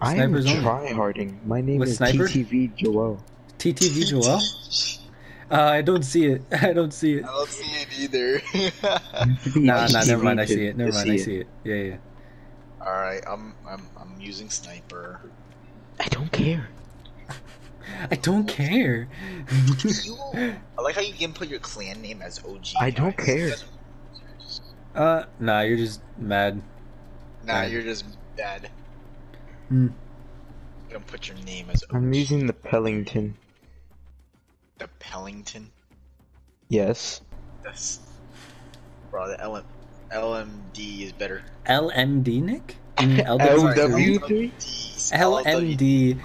I am tryharding. My name is Sniper? TTV Joel. TTV Joel? I don't see it. I don't see it either. nah, never mind. I see it. Never mind, I see it. Yeah. All right, I'm using Sniper. I don't care. I like how you can put your clan name as OG. I don't care. Nah, you're just mad. You're just bad. Hmm. You don't put your name as OG. I'm using the Pellington. The Pellington? Yes. That's... Bro, the LMD is better. LMD, Nick? LW3? LMD.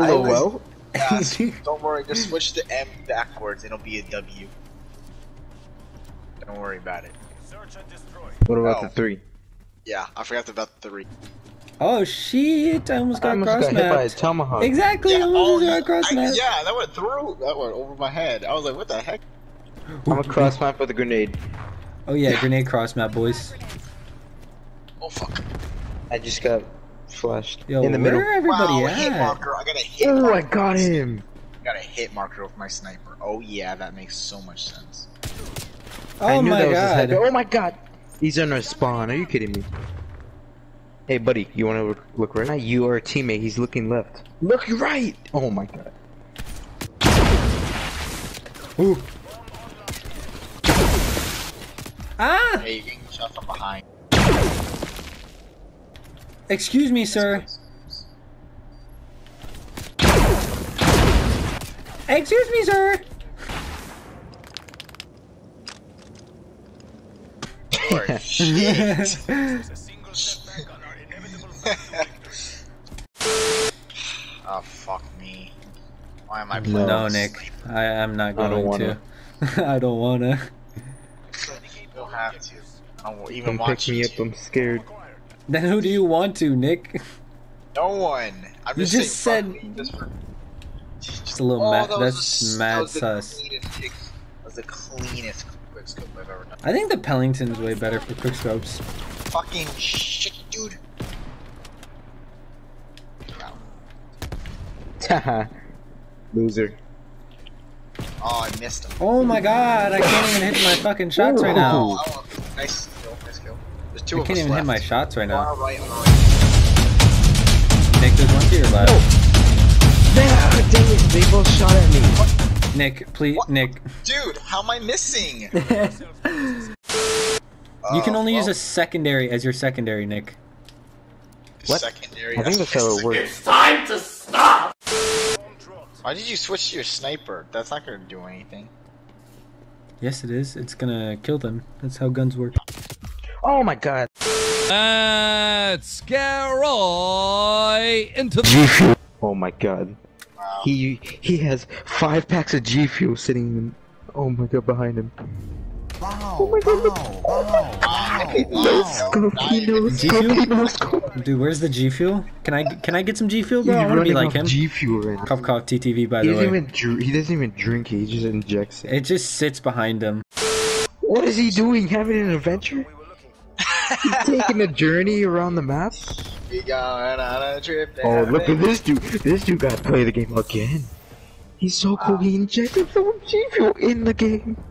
LOL? Yeah, don't worry, just switch the M backwards, it'll be a W. Don't worry about it. Search and destroy. What about the 3? Yeah, I forgot about the 3. Oh shit, I almost got hit by a tomahawk. Exactly, yeah, I almost got cross-mapped. Yeah, that went through, that went over my head. I was like, what the heck? I'm a cross-map with a grenade. Oh yeah, grenade cross-map, boys. Oh fuck. I just got flashed. Yo, in the middle. Where everybody at? Hit marker. I got a hit marker. Oh, I got him. I got a hit marker with my sniper. Oh yeah, that makes so much sense. Oh my god. Oh my god. He's in a spawn, are you kidding me? Hey buddy, you wanna look right? Now you are a teammate, he's looking left. Look right! Oh my god. Ooh. Ah! Hey, you're getting shot from behind. Excuse me, sir. Excuse me, sir! Oh, shit. Oh fuck me! Why am I playing? No, Nick, I'm not going to. I don't wanna. You don't have to. I won't even watch you. Pick me up. I'm scared. Then who do you want to, Nick? No one. I'm just saying. You just said. Just a little mad. That's mad sus. That was the cleanest quick scope I've ever done. I think the Pellington's way better for quick scopes. Fucking shit, dude. Loser. Oh, I missed him. Oh my god, I can't even hit my fucking shots right now. Oh, nice kill, nice kill. There's two of us left. I can't even hit my shots right now. Nick, there's one to your left. Oh, dang it, they both shot at me. What? Nick, please, what? Nick. Dude, how am I missing? You can only use a secondary as your secondary, Nick. What? Secondary? I think that's how it works. It's time to stop! Why did you switch to your sniper? That's not gonna do anything. Yes it is, it's gonna kill them. That's how guns work. Oh my god. Let's get right into the G Fuel. Oh my god. Wow. He has 5 packs of G Fuel sitting in, oh my god, behind him. Wow, oh my god, no scope. Dude, where's the G Fuel? Can I get some G Fuel, bro? I wanna be like him. G Fuel right now. Cough cough, TTV by the way. He doesn't even drink it, he just injects it. It just sits behind him. What is he doing? Having an adventure? He's taking a journey around the map? He going on a trip. Oh, look at this dude. This dude gotta play the game again. He's so cool, he injected some G Fuel in the game.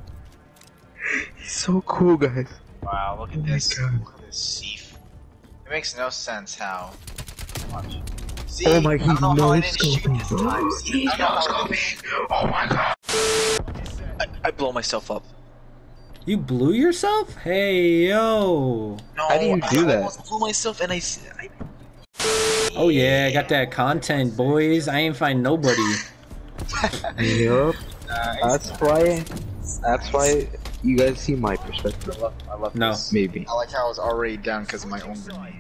He's so cool, guys. Wow, look at this. Look at this Seafood. It makes no sense how much. See, oh my god, oh my god. I blow myself up. You blew yourself? Hey, yo. No, how do you do that? I almost blew myself and I... Oh yeah, I got that content, boys. I ain't find nobody. Yup. Nice. That's why you guys see my perspective. I love no. This. Maybe. I like how I was already down because of my own grenade.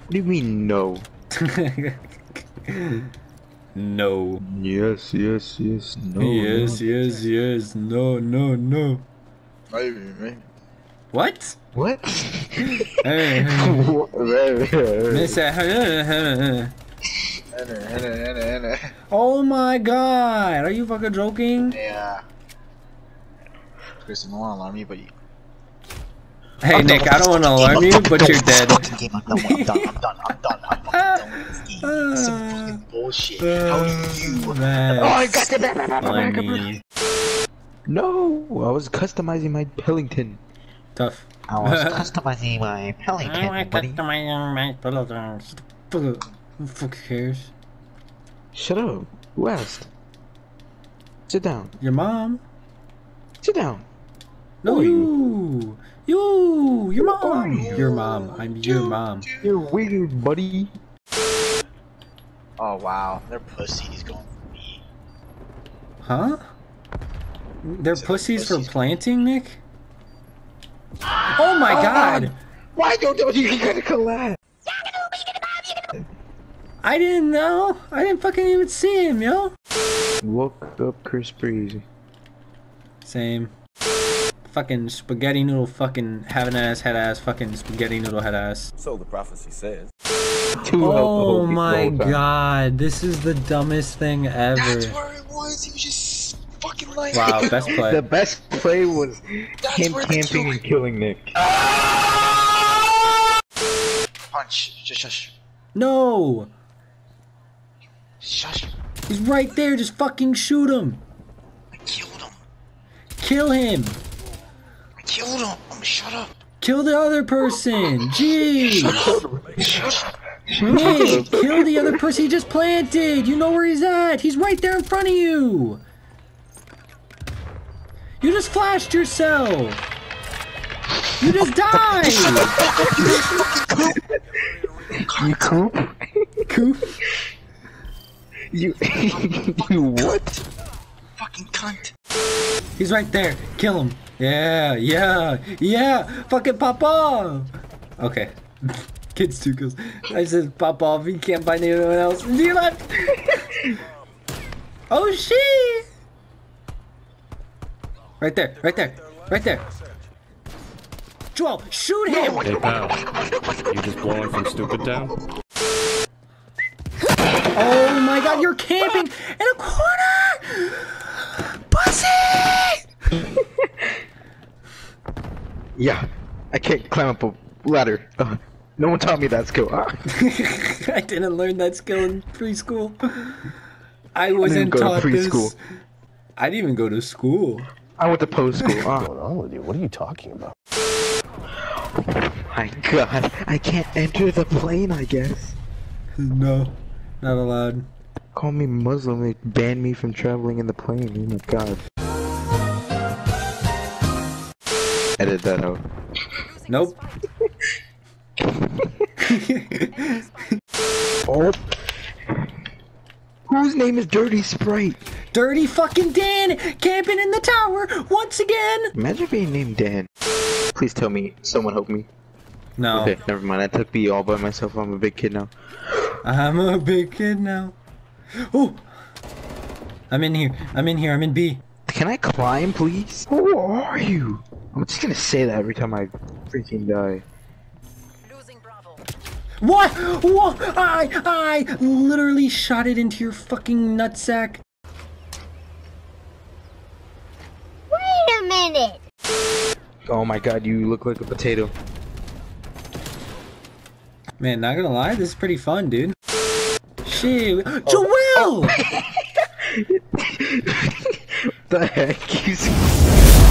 What do you mean no? No. Yes, no. Yes, no. What? What? Oh my god, are you fucking joking? Yeah. Chris, you don't want to alarm you, but you... Hey Nick, I don't want to alarm you, but you're dead. I'm done with this game. It's some fucking bullshit. How do you... Oh, I got the back. No, I was customizing my Pellington. Tough. I was customizing my Pellington, buddy. Who the fuck cares? Shut up. Who asked? Sit down. Your mom. Sit down. No, you. You. Your mom. Your mom. I'm your mom. You're weird, buddy. Oh, wow. They're pussies going for me. Huh? They're pussies for planting, Nick? Oh my god! Why don't you gotta collapse? I didn't know! I didn't fucking even see him, yo! Woke up Chris Breezy. Same. Fucking spaghetti noodle fucking having ass head ass fucking spaghetti noodle head ass. So the prophecy says. Oh my god, this is the dumbest thing ever. That's where it was, he was just fucking like... Wow, best play. The best play was him camping and killing Nick. Punch. Shush. No! Shush. He's right there, just fucking shoot him! I killed him. Kill him! I killed him! Shut up! Kill the other person! Jeez! Shut up! Nick, kill the other person he just planted! You know where he's at! He's right there in front of you! You just flashed yourself! You just died! You coop? Coop? You what? Fucking cunt. He's right there. Kill him. Yeah. Fucking pop off. Okay. Kids too kills. I said pop off. You can't find anyone else. And he left. Oh shit. Right there. Joel, shoot him! Hey pal, you just blowing from stupid town? Oh my god, you're camping in a corner! Pussy! Yeah, I can't climb up a ladder. No one taught me that skill. I didn't learn that skill in preschool. I wasn't taught this. I didn't even go to school. I went to post school. What's going on with you? What are you talking about? Oh my god, I can't enter the plane, I guess. No, not allowed. Call me Muslim, they banned me from traveling in the plane, oh my god. Edit that out. Nope. Oh. Whose name is Dirty Sprite? Dirty fucking Dan, camping in the tower, once again! Imagine being named Dan. Please tell me, someone help me. No. Okay, never mind, I took B all by myself, I'm a big kid now. Ooh! I'm in here, I'm in B. Can I climb, please? Who are you? I'm just gonna say that every time I freaking die. What? What? I literally shot it into your fucking nutsack. Wait a minute. Oh my god, you look like a potato. Man, not gonna lie, this is pretty fun, dude. Shit. Oh. Joel! What the heck?